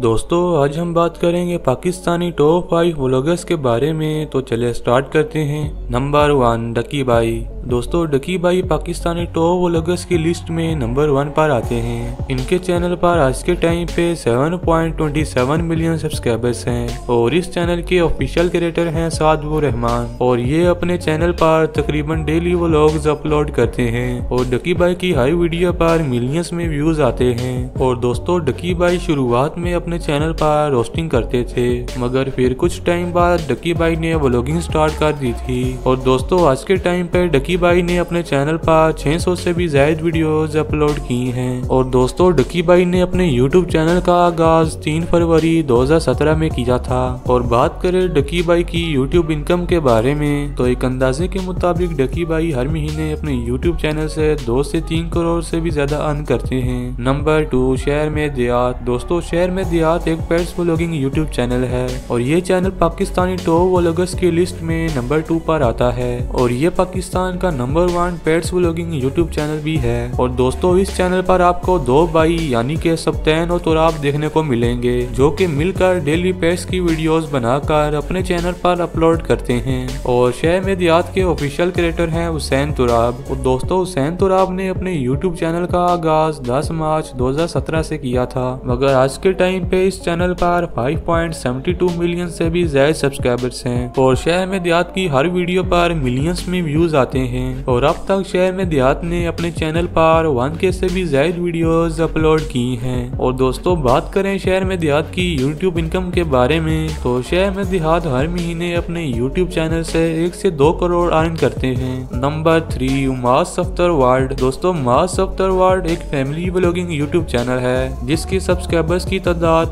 दोस्तों आज हम बात करेंगे पाकिस्तानी टॉप 5 व्लॉगर्स के बारे में। तो चले स्टार्ट करते हैं। नंबर 1 डकी भाई। दोस्तों डकी भाई पाकिस्तानी टॉप व्लॉगर्स की लिस्ट में नंबर 1 पर आते हैं। इनके चैनल पर आज के टाइम पे 7.27 मिलियन सब्सक्राइबर्स हैं और इस चैनल के ऑफिशियल क्रिएटर हैं सादुर रहमान और ये अपने चैनल पर तकरीबन डेली व्लॉग्स अपलोड करते हैं और डकी भाई की हर वीडियो पर मिलियंस में व्यूज आते हैं। और दोस्तों डकी भाई शुरुआत में अपने चैनल पर रोस्टिंग करते थे मगर फिर कुछ टाइम बाद डकी भाई ने व्लॉगिंग स्टार्ट कर दी थी। और दोस्तों आज के टाइम पर डकी भाई ने अपने चैनल पर 600 से भी ज्यादा वीडियोस अपलोड की हैं। और दोस्तों डकी भाई ने अपने यूट्यूब चैनल का आगाज 3 फरवरी 2017 में किया था। और बात करें डकी भाई की यूट्यूब इनकम के बारे में तो एक अंदाजे के मुताबिक डकी भाई हर महीने अपने यूट्यूब चैनल से 2 से 3 करोड़ से भी ज्यादा अर्न करते हैं। नंबर 2 शेर ए दिहात। दोस्तों शेर ए दिहात एक पेट्स व्लॉगिंग यूट्यूब चैनल है और ये चैनल पाकिस्तानी टॉप व्लॉगर्स की लिस्ट में नंबर 2 पर आता है और ये पाकिस्तान का number 1 pets vlogging YouTube channel भी है। और दोस्तों इस चैनल पर आपको 2 भाई यानी के हुसैन और तुराब देखने को मिलेंगे जो कि मिलकर डेली पेट्स की वीडियोस बनाकर अपने चैनल पर अपलोड करते हैं। और शेर ए दिहात के ऑफिशियल क्रिएटर हैं हुसैन तुराब। और दोस्तों हुसैन तुराब ने अपने यूट्यूब चैनल का आगाज 10 मार्च 2017 से किया था मगर आज के टाइम पे इस चैनल पर 5.72 मिलियन से भी ज्यादा सब्सक्राइबर्स हैं और शेर ए दिहात की हर वीडियो पर मिलियंस में व्यूज आते हैं। और अब तक शेर ए दिहात ने अपने चैनल पर 1K से भी ज्यादा वीडियोस अपलोड की हैं। और दोस्तों बात करें शेर ए दिहात की यूट्यूब इनकम के बारे में तो शेर ए दिहात हर महीने अपने यूट्यूब चैनल से 1 से 2 करोड़ अर्न करते हैं। नंबर 3 माज सफदर वर्ल्ड। दोस्तों माज सफदर वर्ल्ड एक फैमिली व्लॉगिंग यूट्यूब चैनल है जिसके सब्सक्राइबर्स की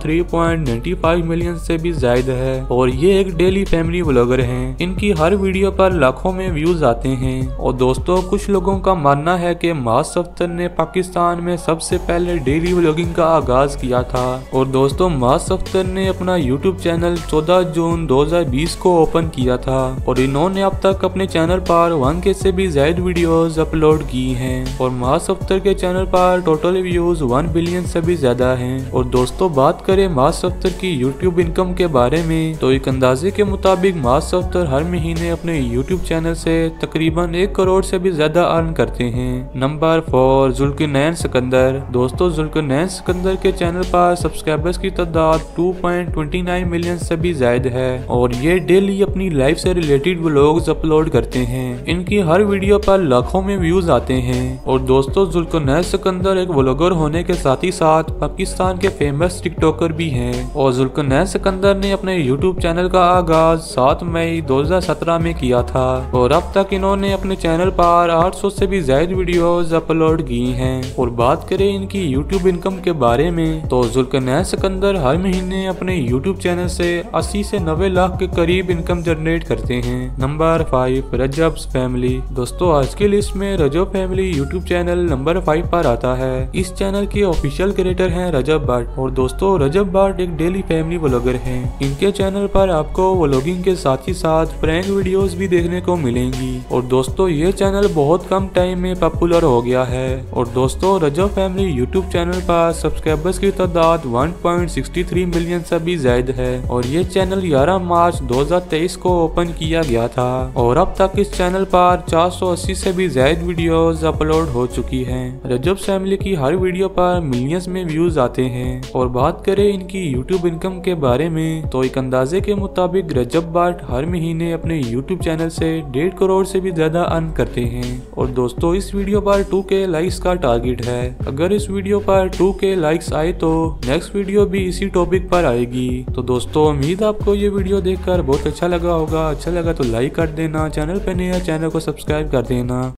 3.95 मिलियन से भी ज्यादा है और ये एक डेली फैमिली व्लॉगर हैं। इनकी हर वीडियो पर लाखों में व्यूज आते हैं। और दोस्तों कुछ लोगों का मानना है कि माज सफदर ने पाकिस्तान में सबसे पहले डेली व्लॉगिंग का आगाज किया था। और दोस्तों माज सफदर ने अपना यूट्यूब चैनल 14 जून 2020 को ओपन किया था और इन्होंने अब तक अपने चैनल पर 1K से भी ज्यादा वीडियोज अपलोड की है और माज सफदर के चैनल पर टोटल व्यूज 1 बिलियन से भी ज्यादा है। और दोस्तों बात करें माज सफदर की यूट्यूब इनकम के बारे में तो एक अंदाजे के मुताबिक माज सफदर हर महीने अपने यूट्यूब चैनल से तकरीबन 1 करोड़ से भी ज्यादा अर्न करते हैं। नंबर 4 जुल्करनैन सिकंदर। दोस्तों जुल्करनैन सिकंदर के चैनल पर सब्सक्राइबर्स की तादाद 2.29 मिलियन से भी ज्यादा है और ये डेली अपनी लाइफ से रिलेटेड व्लॉग्स अपलोड करते हैं। इनकी हर वीडियो पर लाखों में व्यूज आते हैं। और दोस्तों जुल्करनैन सिकंदर एक व्लॉगर होने के साथ ही साथ पाकिस्तान के फेमस टिकटॉकर भी हैं। और जुल्करनैन सिकंदर ने अपने यूट्यूब चैनल का आगाज 7 मई 2017 में किया था और अब तक इन्होंने अपने चैनल पर 800 से भी ज्यादा वीडियोस अपलोड की हैं। और बात करें इनकी यूट्यूब इनकम के बारे में तो जुल्करनैन सिकंदर हर महीने अपने यूट्यूब चैनल से 80 से 90 लाख के करीब इनकम जनरेट करते हैं। Number 5 Rajab family. दोस्तों आज की लिस्ट में Rajab family YouTube channel number 5 पर आता है। इस चैनल के ऑफिशियल क्रिएटर है रजब बैर्ड। और दोस्तों रजब बैर्ड एक डेली फैमिली व्लॉगर हैं। इनके चैनल पर आपको व्लॉगिंग के साथ ही साथ प्रैंक वीडियोस भी देखने को मिलेंगी। और दोस्तों ये चैनल बहुत कम टाइम में पॉपुलर हो गया है। और दोस्तों रजब फैमिली यूट्यूब चैनल पर सब्सक्राइबर्स की तादाद 1.63 मिलियन से भी ज्यादा है और ये चैनल 11 मार्च 2023 को ओपन किया गया था। और अब तक इस चैनल पर 480 से भी ज्यादा वीडियोस अपलोड हो चुकी है। रजब फैमिली की हर वीडियो पर मिलियंस में व्यूज आते हैं। और बात करें इनकी यूट्यूब इनकम के बारे में तो एक अंदाजे के मुताबिक रजब बैर्ड हर महीने अपने यूट्यूब चैनल से 1.5 करोड़ से भी ज्यादा अर्न करते हैं। और दोस्तों इस वीडियो पर 2K लाइक्स का टारगेट है। अगर इस वीडियो पर 2K लाइक्स आए तो नेक्स्ट वीडियो भी इसी टॉपिक पर आएगी। तो दोस्तों उम्मीद आपको ये वीडियो देखकर बहुत अच्छा लगा होगा। अच्छा लगा तो लाइक कर देना, चैनल पर नया चैनल को सब्सक्राइब कर देना।